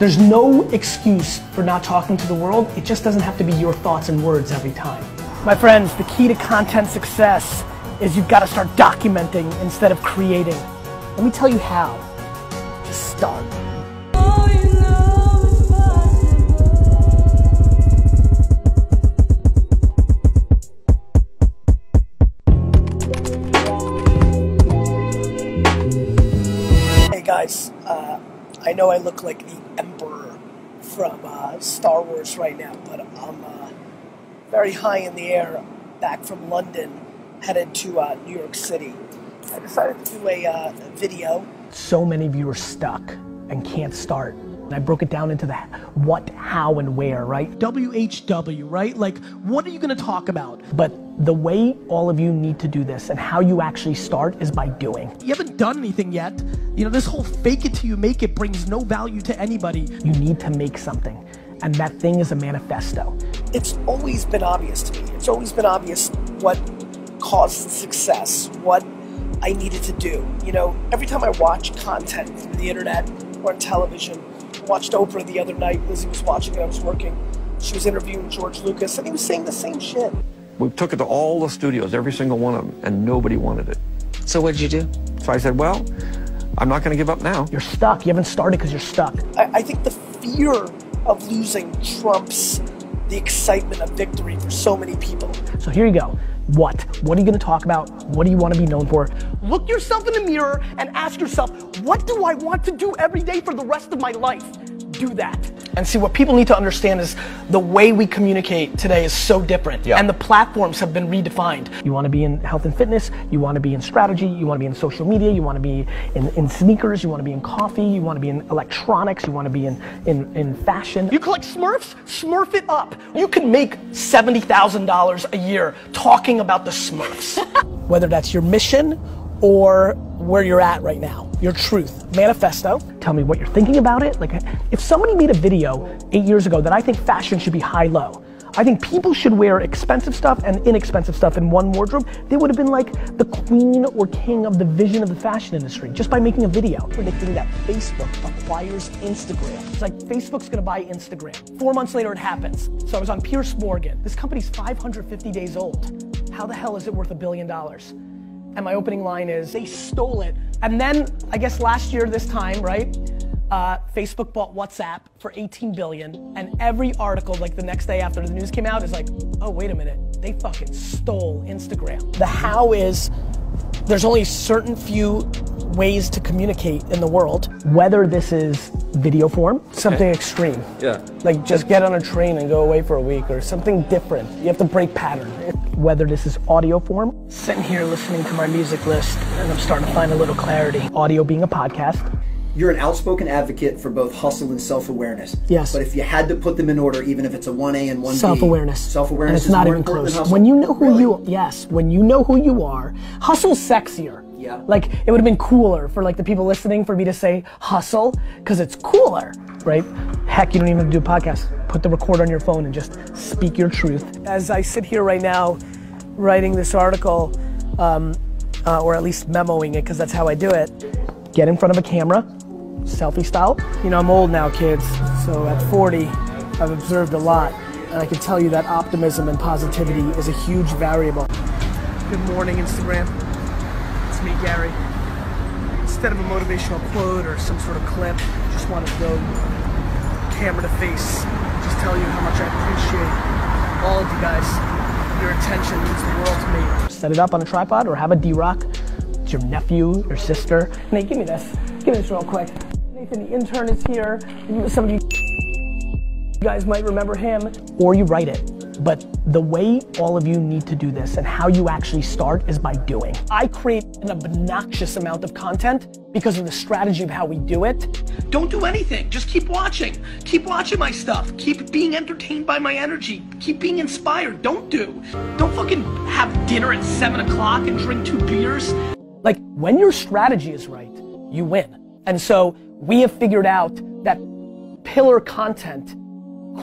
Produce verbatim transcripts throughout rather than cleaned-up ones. There's no excuse for not talking to the world. It just doesn't have to be your thoughts and words every time. My friends, the key to content success is you've got to start documenting instead of creating. Let me tell you how. Just start. Hey guys, uh, I know I look like the Emperor from uh, Star Wars right now, but I'm uh, very high in the air, back from London, headed to uh, New York City. I decided to do a uh, video. So many of you are stuck and can't start. And I broke it down into the what, how, and where, right? W H W, right? Like, what are you gonna talk about? But the way all of you need to do this and how you actually start is by doing. You haven't done anything yet. You know, this whole fake it till you make it brings no value to anybody. You need to make something. And that thing is a manifesto. It's always been obvious to me. It's always been obvious what caused success, what I needed to do. You know, every time I watch content on the internet or on television, I watched Oprah the other night, Lizzie was watching and I was working. She was interviewing George Lucas and he was saying the same shit. We took it to all the studios, every single one of them, and nobody wanted it. So what did you do? So I said, well, I'm not gonna give up now. You're stuck, you haven't started because you're stuck. I, I think the fear of losing trumps the excitement of victory for so many people. So here you go. What? What are you gonna talk about? What do you wanna be known for? Look yourself in the mirror and ask yourself, what do I want to do every day for the rest of my life? Do that. And see, what people need to understand is the way we communicate today is so different. Yeah. And the platforms have been redefined. You wanna be in health and fitness, you wanna be in strategy, you wanna be in social media, you wanna be in, in sneakers, you wanna be in coffee, you wanna be in electronics, you wanna be in, in, in fashion. You collect Smurfs, Smurf it up. You can make seventy thousand dollars a year talking about the Smurfs. Whether that's your mission or where you're at right now, your truth, manifesto. Tell me what you're thinking about it. Like, if somebody made a video eight years ago that I think fashion should be high-low, I think people should wear expensive stuff and inexpensive stuff in one wardrobe, they would have been like the queen or king of the vision of the fashion industry just by making a video. Predicting that Facebook acquires Instagram. It's like Facebook's gonna buy Instagram. Four months later it happens. So I was on Piers Morgan. This company's five hundred fifty days old. How the hell is it worth a billion dollars? And my opening line is, they stole it. And then, I guess last year this time, right, uh, Facebook bought WhatsApp for eighteen billion dollars, and every article, like the next day after the news came out, is like, oh, wait a minute, they fucking stole Instagram. The how is, there's only a certain few ways to communicate in the world. Whether this is video form, something okay. extreme. Yeah. Like just get on a train and go away for a week or something different. You have to break pattern. Whether this is audio form. Sitting here listening to my music list and I'm starting to find a little clarity. Audio being a podcast. You're an outspoken advocate for both hustle and self-awareness. Yes. But if you had to put them in order, even if it's a one A and one B. Self-awareness. Self-awareness and it's is not more even important close. Than hustle. When you know who really? you yes, when you know who you are, hustle's sexier. Yeah. Like, it would have been cooler for like the people listening for me to say hustle, because it's cooler, right? Heck, you don't even have to do a podcast. Put the record on your phone and just speak your truth. As I sit here right now writing this article, um, uh, or at least memoing it, because that's how I do it, get in front of a camera, selfie style. You know, I'm old now, kids, so at forty, I've observed a lot, and I can tell you that optimism and positivity is a huge variable. Good morning, Instagram. Me, Gary. Instead of a motivational quote or some sort of clip, just want to go camera to face, just tell you how much I appreciate all of you guys. Your attention means the world to me. Set it up on a tripod or have a D-Rock. It's your nephew, your sister. Nate, give me this. Give me this real quick. Nathan, the intern, is here. Some of you guys might remember him. Or you write it. But the way all of you need to do this and how you actually start is by doing. I create an obnoxious amount of content because of the strategy of how we do it. Don't do anything, just keep watching. Keep watching my stuff. Keep being entertained by my energy. Keep being inspired, don't do. Don't fucking have dinner at seven o'clock and drink two beers. Like, when your strategy is right, you win. And so we have figured out that pillar content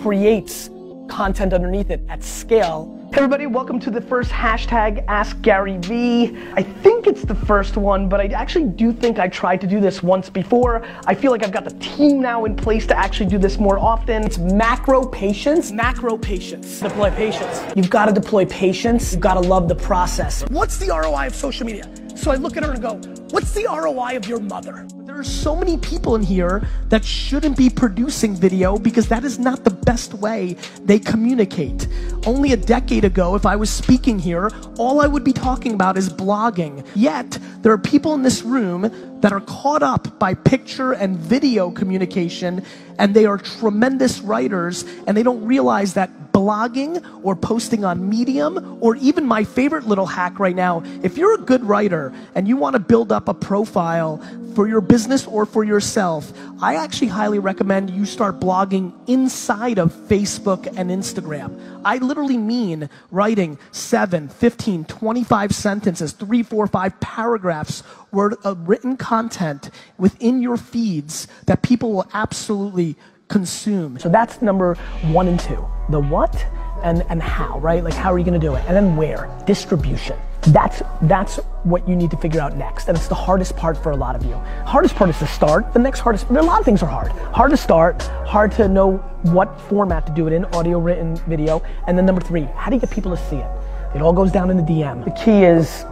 creates content underneath it at scale. everybody, welcome to the first hashtag Ask Gary Vee. I think it's the first one, but I actually do think I tried to do this once before. I feel like I've got the team now in place to actually do this more often. It's macro patience. Macro patience. Deploy patience. You've got to deploy patience. You've got to love the process. What's the R O I of social media? So I look at her and go, what's the R O I of your mother? There are so many people in here that shouldn't be producing video because that is not the best way they communicate. Only a decade ago, if I was speaking here, all I would be talking about is blogging. Yet, there are people in this room that are caught up by picture and video communication, and they are tremendous writers, and they don't realize that blogging or posting on Medium, or even my favorite little hack right now, if you're a good writer and you want to build up a profile for your business or for yourself, I actually highly recommend you start blogging inside of Facebook and Instagram. I literally mean writing seven, fifteen, twenty-five sentences, three, four, five paragraphs worth of written content within your feeds that people will absolutely consume. So that's number one and two. The what and, and how, right? Like, how are you gonna do it? And then where? Distribution. That's, that's what you need to figure out next, and it's the hardest part for a lot of you. Hardest part is to start. The next hardest, a lot of things are hard. Hard to start, hard to know what format to do it in, audio, written, video. And then number three, how do you get people to see it? It all goes down in the D M. The key is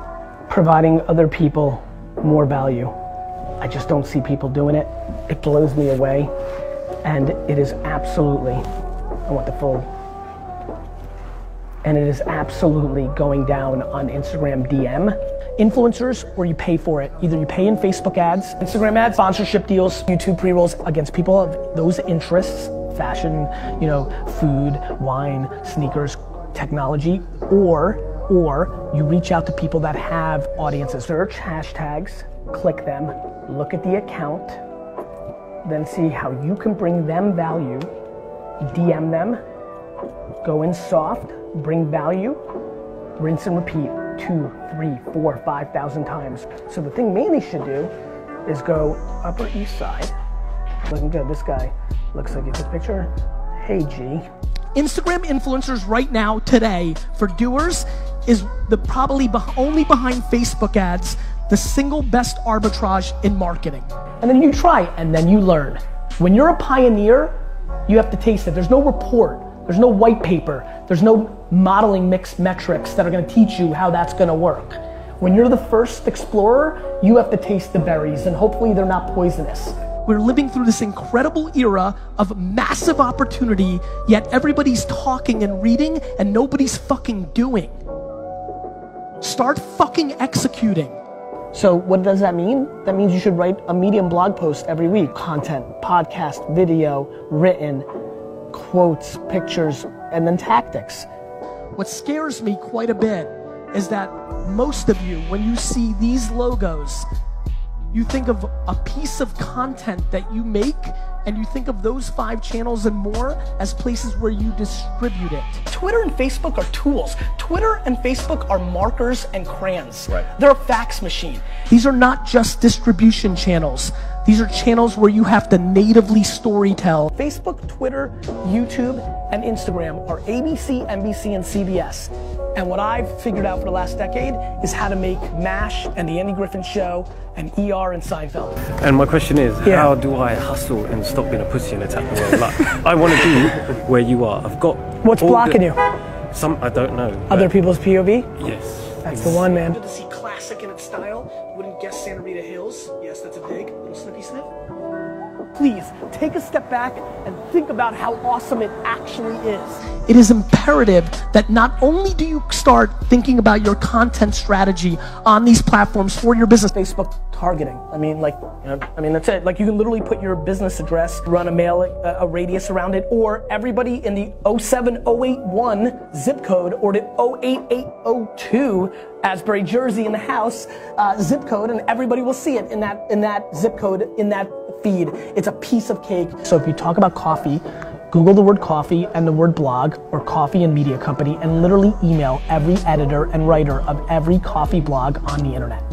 providing other people more value. I just don't see people doing it. It blows me away, and it is absolutely, I want the full, and it is absolutely going down on Instagram D M. Influencers, or you pay for it. Either you pay in Facebook ads, Instagram ads, sponsorship deals, YouTube pre-rolls against people of those interests, fashion, you know, food, wine, sneakers, technology, or, or you reach out to people that have audiences. Search hashtags, click them, look at the account, then see how you can bring them value, D M them, go in soft, bring value, rinse and repeat two, three, four, five thousand times. So the thing mainly should do is go Upper East Side. Looking good, this guy looks like, you took a picture. Hey G. Instagram influencers right now, today, for doers, is the probably be only behind Facebook ads, the single best arbitrage in marketing. And then you try, and then you learn. When you're a pioneer, you have to taste it. There's no report. There's no white paper. There's no modeling mixed metrics that are gonna teach you how that's gonna work. When you're the first explorer, you have to taste the berries, and hopefully they're not poisonous. We're living through this incredible era of massive opportunity, yet everybody's talking and reading and nobody's fucking doing. Start fucking executing. So what does that mean? That means you should write a Medium blog post every week. Content, podcast, video, written, quotes, pictures, and then tactics. What scares me quite a bit is that most of you, when you see these logos, you think of a piece of content that you make, and you think of those five channels and more as places where you distribute it. Twitter and Facebook are tools. Twitter and Facebook are markers and crayons. Right. They're a fax machine. These are not just distribution channels. These are channels where you have to natively storytell. Facebook, Twitter, YouTube, and Instagram are A B C, N B C, and C B S. And what I've figured out for the last decade is how to make MASH and The Andy Griffin Show and E R and Seinfeld. And my question is, yeah. How do I hustle and stop being a pussy and attack the world? Like, I want to be where you are. I've got... What's blocking you? Some, I don't know. Other people's P O V? Yes. That's the one, man. Good to see classic in its style. Wouldn't guess Santa Rita Hills. Yes, that's a big little snippy snip. Please, take a step back and think about how awesome it actually is. It is imperative that not only do you start thinking about your content strategy on these platforms for your business. Facebook targeting. I mean, like, you know, I mean, that's it. Like, you can literally put your business address, run a mail, a, a radius around it, or everybody in the oh seven oh eight one zip code or the oh eight eight oh two Asbury, Jersey in the house uh, zip code, and everybody will see it in that in that zip code, in that feed. It's a piece of cake. So if you talk about coffee, Google the word coffee and the word blog, or coffee and media company, and literally email every editor and writer of every coffee blog on the internet.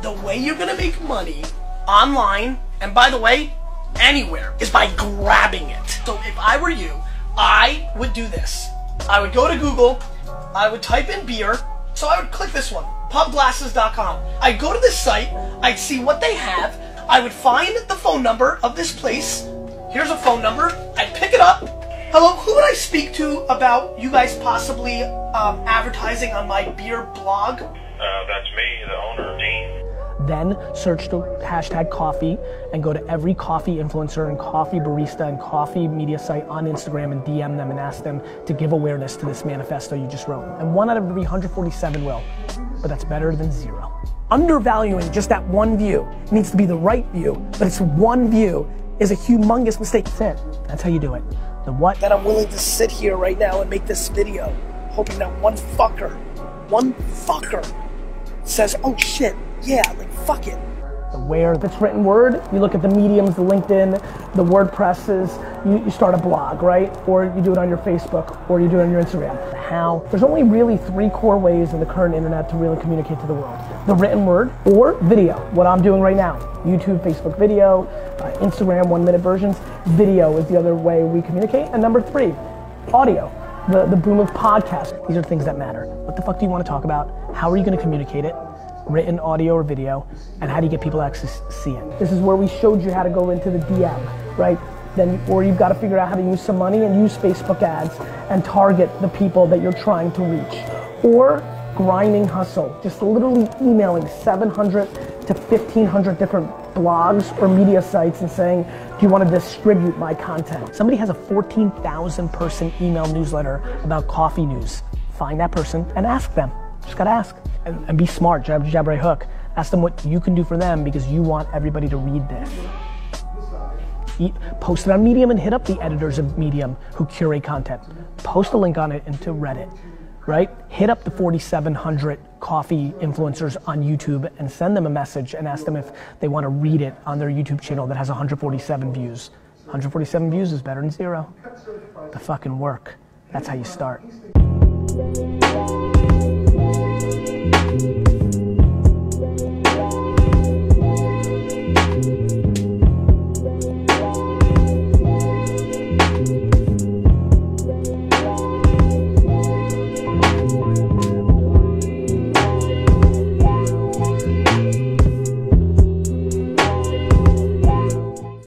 The way you're gonna make money online, and by the way, anywhere, is by grabbing it. So if I were you, I would do this. I would go to Google, I would type in beer, so I would click this one, pub glasses dot com. I'd go to this site, I'd see what they have, I would find the phone number of this place. Here's a phone number, I'd pick it up. Hello, who would I speak to about you guys possibly um, advertising on my beer blog? Uh, that's me, the owner, Dean. Then search the hashtag coffee and go to every coffee influencer and coffee barista and coffee media site on Instagram and D M them and ask them to give awareness to this manifesto you just wrote. And one out of every one hundred forty-seven will, but that's better than zero. Undervaluing just that one view, it needs to be the right view, but it's one view is a humongous mistake. That's it, that's how you do it. The what? That I'm willing to sit here right now and make this video, hoping that one fucker, one fucker says, oh shit, yeah, like, fuck it. The where, that's written word, you look at the Mediums, the LinkedIn, the WordPresses, you, you start a blog, right? Or you do it on your Facebook, or you do it on your Instagram. How? There's only really three core ways in the current internet to really communicate to the world. The written word, or video, what I'm doing right now. YouTube, Facebook video, uh, Instagram, one minute versions. Video is the other way we communicate. And number three, audio. The, the boom of podcasts. These are things that matter. What the fuck do you want to talk about? How are you going to communicate it? Written, audio, or video, and how do you get people to actually see it? This is where we showed you how to go into the D M, right? Then, or you've got to figure out how to use some money and use Facebook ads and target the people that you're trying to reach. Or grinding hustle, just literally emailing seven hundred to fifteen hundred different blogs or media sites and saying, do you want to distribute my content? Somebody has a fourteen thousand person email newsletter about coffee news. Find that person and ask them. Just gotta ask. And, and be smart, jab, jab, right hook. Ask them what you can do for them because you want everybody to read this. E post it on Medium and hit up the editors of Medium who curate content. Post a link on it into Reddit, right? Hit up the forty-seven hundred coffee influencers on YouTube and send them a message and ask them if they want to read it on their YouTube channel that has one hundred forty-seven views. one hundred forty-seven views is better than zero. The fucking work. That's how you start.